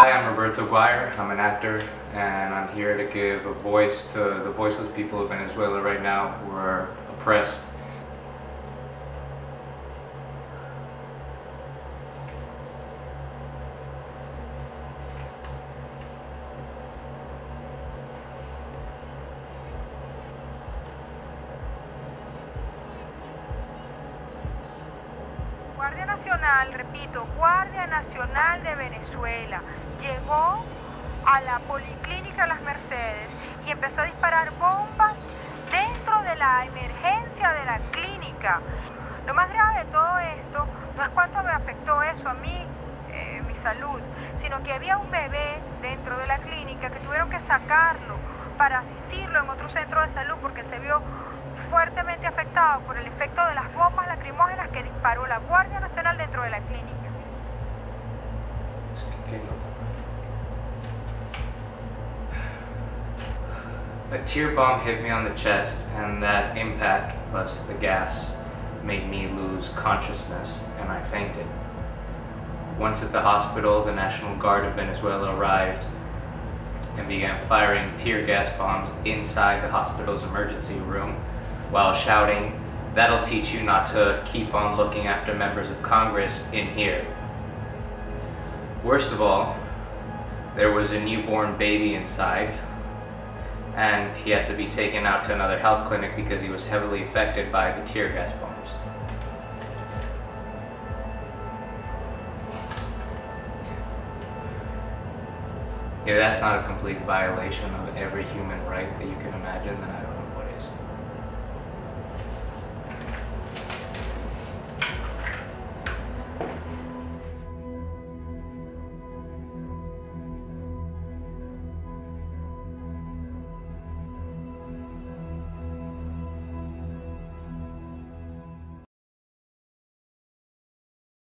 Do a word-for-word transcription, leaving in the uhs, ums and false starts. Hi, I'm Roberto Aguire. I'm an actor and I'm here to give a voice to the voiceless people of Venezuela right now who are oppressed. Guardia Nacional, repito, Guardia Nacional de Venezuela llegó a la Policlínica de las Mercedes y empezó a disparar bombas dentro de la emergencia de la clínica. Lo más grave de todo esto no es cuánto me afectó eso a mí, eh, mi salud, sino que había un bebé dentro de la clínica que tuvieron que sacarlo para asistirlo en otro centro de salud porque se vio fuertemente afectado por el efecto de las bombas lacrimógenas que disparó la Guardia Nacional dentro de la clínica. A tear bomb hit me on the chest, and that impact plus the gas made me lose consciousness and I fainted. Once at the hospital, the National Guard of Venezuela arrived and began firing tear gas bombs inside the hospital's emergency room, while shouting, "That'll teach you not to keep on looking after members of Congress in here." Worst of all, there was a newborn baby inside, and he had to be taken out to another health clinic because he was heavily affected by the tear gas bombs. If that's not a complete violation of every human right that you can imagine, then I don't